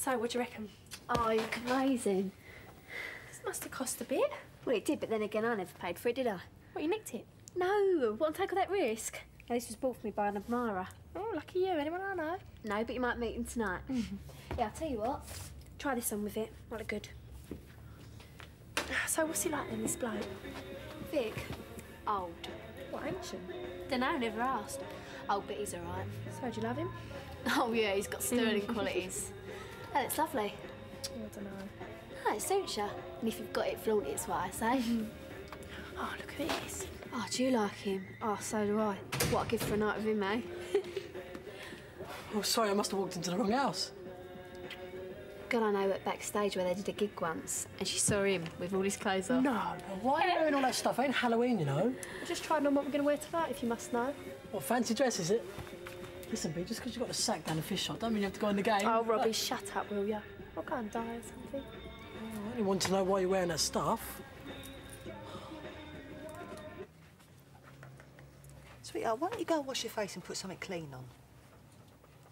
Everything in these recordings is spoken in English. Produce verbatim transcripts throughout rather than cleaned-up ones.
So, what do you reckon? Oh, you look amazing. This must have cost a bit. Well, it did, but then again, I never paid for it, did I? What, you nicked it? No, what, take all that risk? Now, this was bought for me by an admirer. Oh, lucky you. Anyone I know? No, but you might meet him tonight. Mm-hmm. Yeah, I'll tell you what. Try this on with it. Might look good. So, what's he like then, this bloke? Vic. Old. What, ancient? Dunno, never asked. Oh, but he's all right. So, do you love him? Oh, yeah, he's got sterling qualities. Oh, that's lovely. Oh, I dunno. Oh, it suits you. And if you've got it, flaunt it, is what I say. Oh, look who it is. Oh, do you like him? Oh, so do I. What I'd give for a night with him, eh? Oh, sorry, I must have walked into the wrong house. Girl I know at backstage where they did a gig once, and she saw him with all his clothes on. No, no, why are you wearing all that stuff? It ain't Halloween, you know. I'm just trying on what we're going to wear tonight, if you must know. What, fancy dress, is it? Listen, B, just because you've got the sack down the fish shop, don't mean you have to go in the game. Oh, Robbie, but... shut up, will you? I'll go and die or something. Oh, I only want to know why you're wearing that stuff. Sweetheart, why don't you go and wash your face and put something clean on?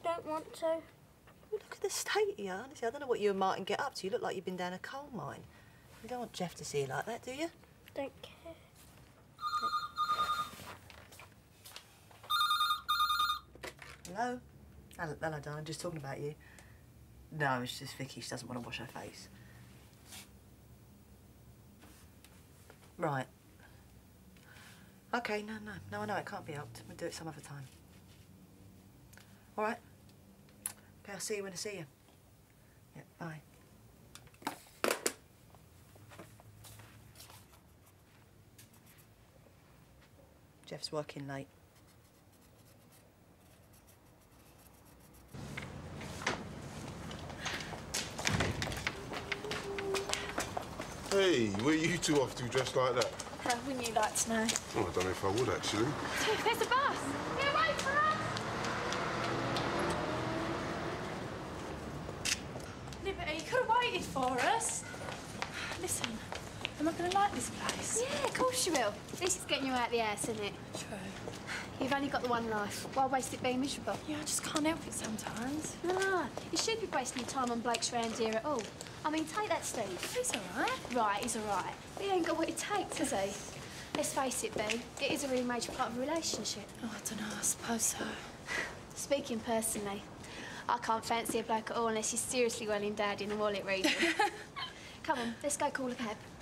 Don't want to. Well, look at the state of you, honestly. I don't know what you and Martin get up to. You look like you've been down a coal mine. You don't want Jeff to see you like that, do you? Don't care. Hello? Hello, hello darling. Just talking about you. No, it's just Vicky. She doesn't want to wash her face. Right. OK, no, no. No, I know. It can't be helped. We'll do it some other time. All right. OK, I'll see you when I see you. Yeah, bye. Jeff's working late. Hey, where are you two off to dressed like that? How wouldn't you like to know? Oh, I don't know if I would, actually. There's a bus! Here, wait for us! Liberty, you could have waited for us. Listen, am I going to like this place? Yeah, of course you will. This is getting you out of the house, isn't it? True. You've only got the one life. Why waste it being miserable? Yeah, I just can't help it sometimes. No, you should be wasting your time on blokes round here at all. I mean, take that, Steve. He's all right. Right, he's all right. But he ain't got what it takes, has he? Let's face it, Bee, it is a really major part of a relationship. Oh, I don't know, I suppose so. Speaking personally, I can't fancy a bloke at all unless he's seriously well endowed in a wallet reading. Come on, let's go call a cab.